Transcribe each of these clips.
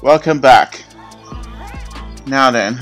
Welcome back. Now then.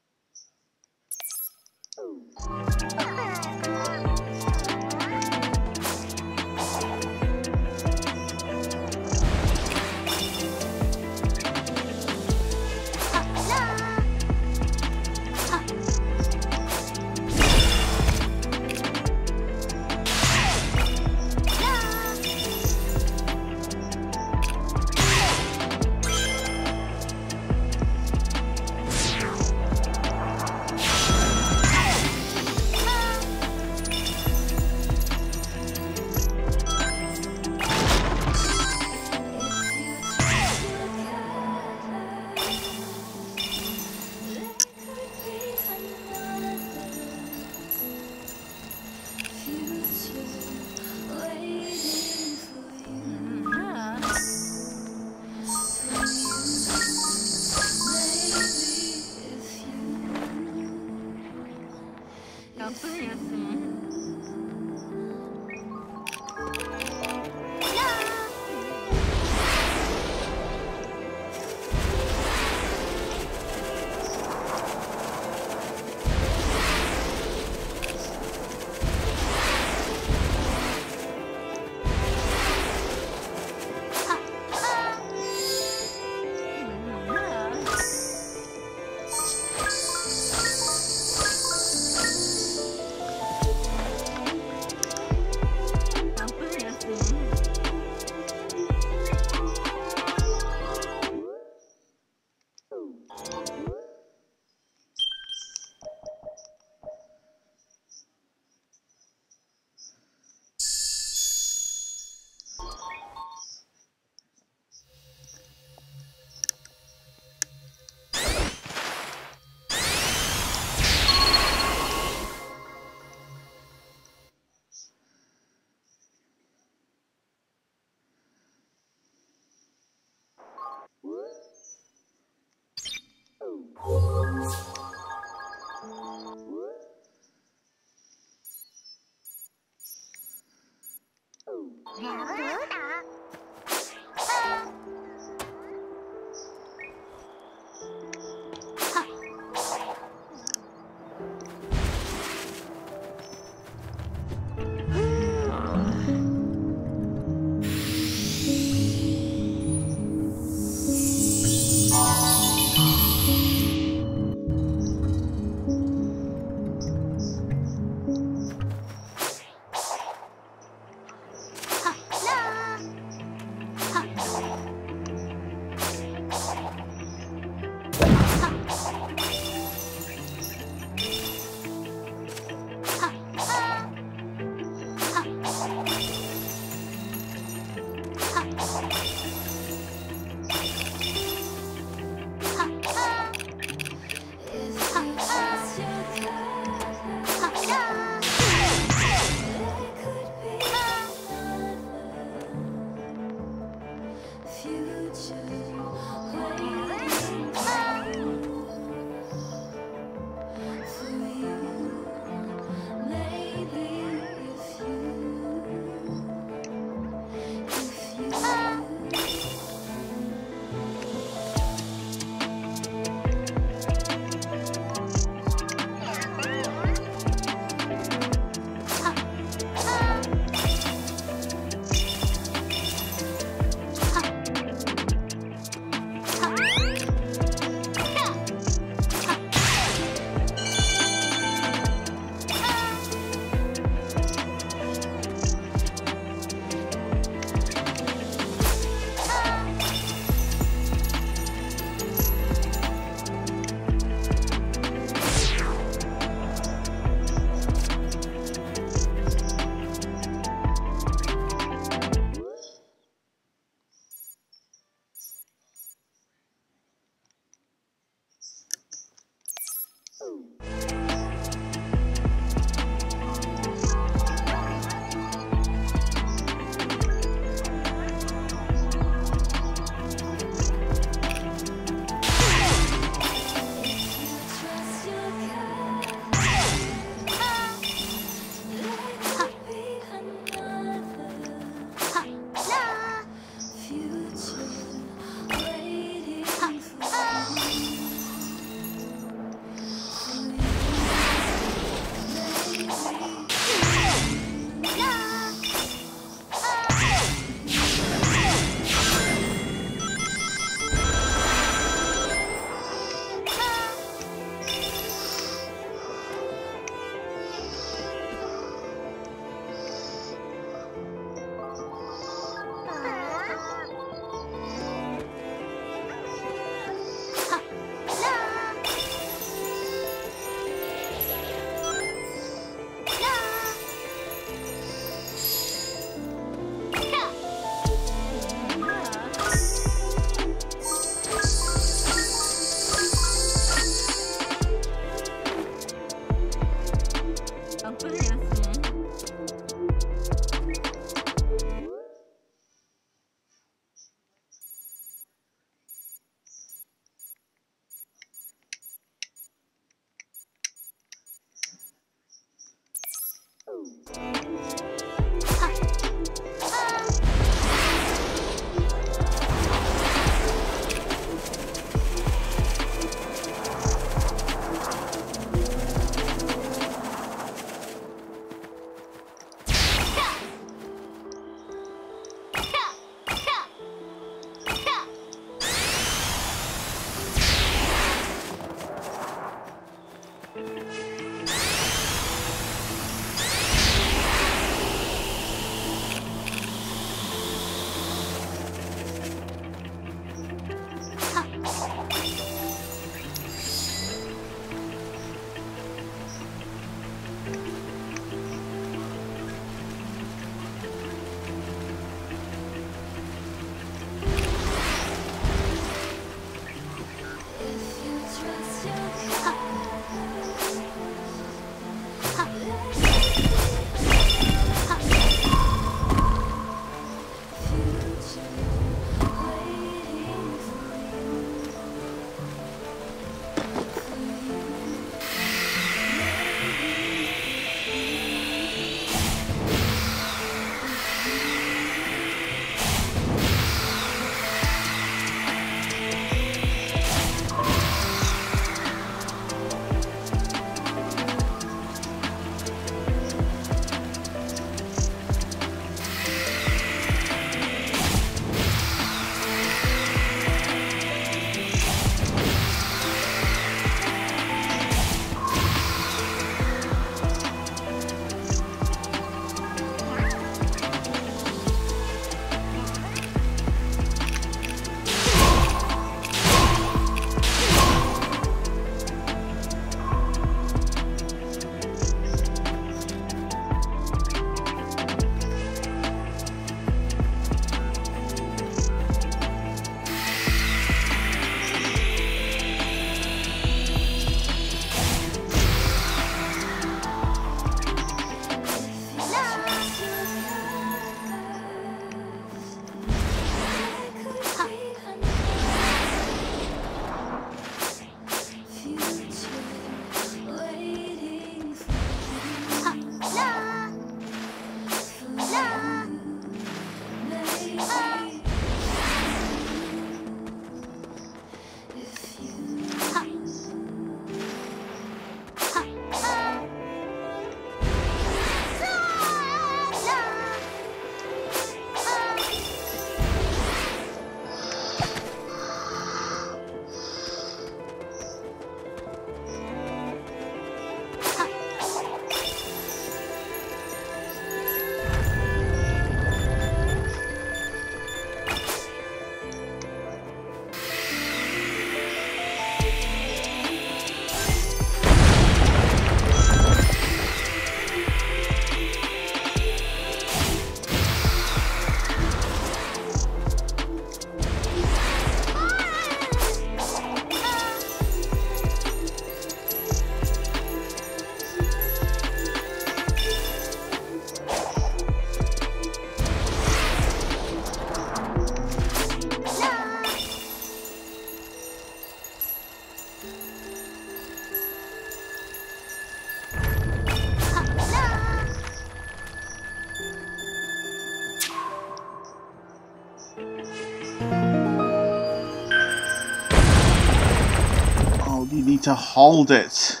to hold it.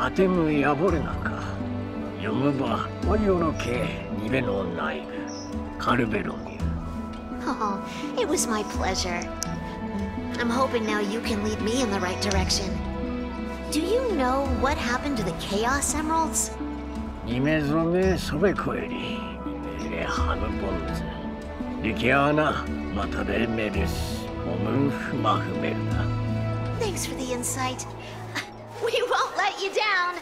하템의 야보르나카 영어바 와요노케 니베노 나이그 카르베로니. Oh, it was my pleasure. I'm hoping now you can lead me in the right direction. Do you know what happened to the Chaos Emeralds? 이메존의 소베코에리 이메레 하노본즈 리케아나 마타베 메르스 오문흐 마흐메르나. Thanks for the insight. We won't let you down.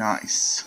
Nice.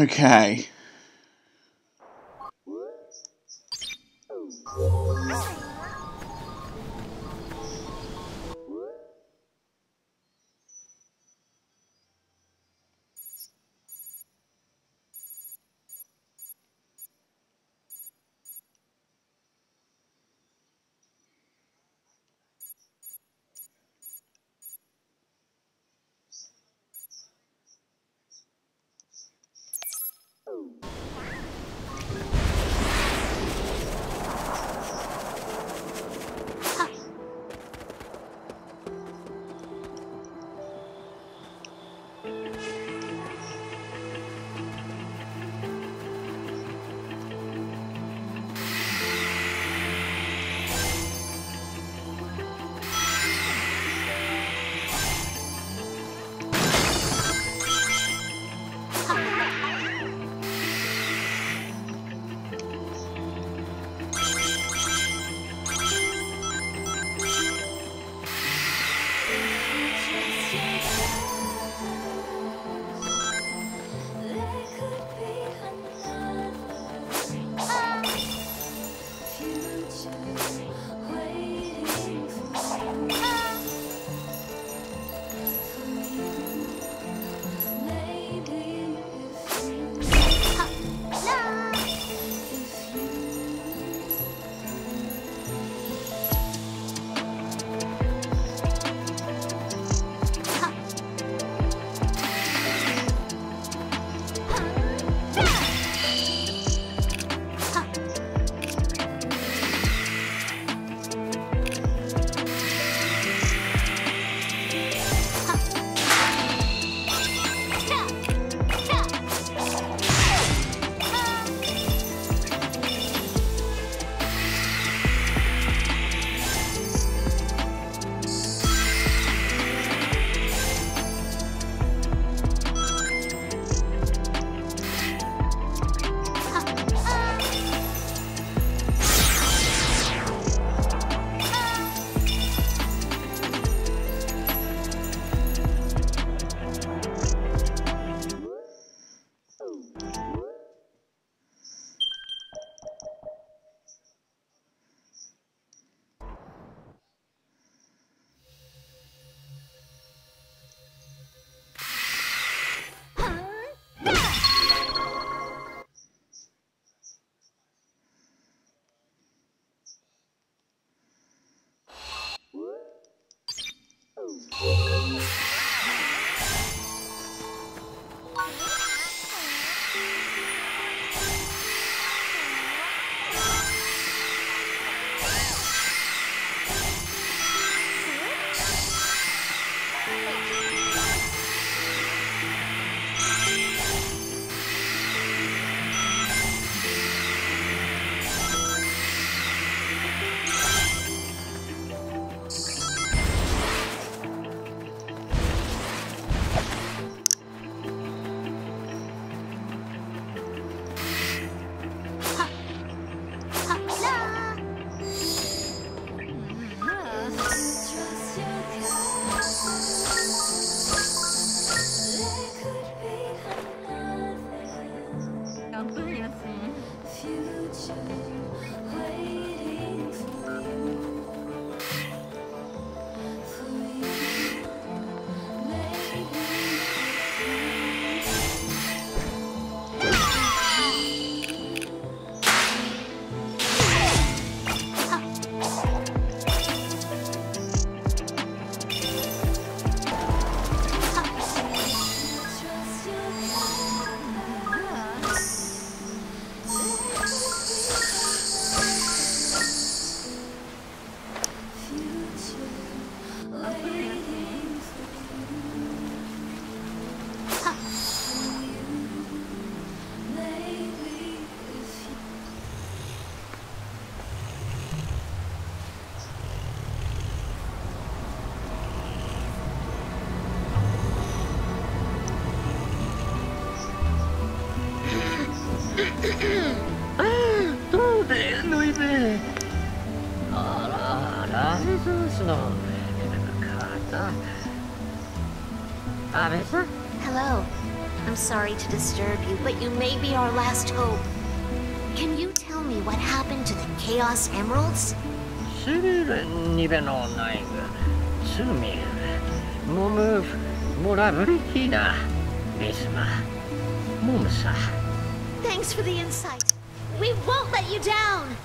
Okay. Ooh. Hello. I'm sorry to disturb you, but you may be our last hope. Can you tell me what happened to the Chaos Emeralds? Thanks for the insight. We won't let you down!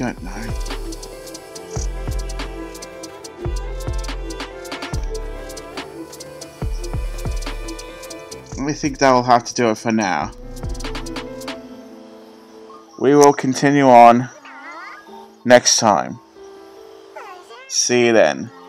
I don't know. I think that will have to do it for now. We will continue on next time. See you then.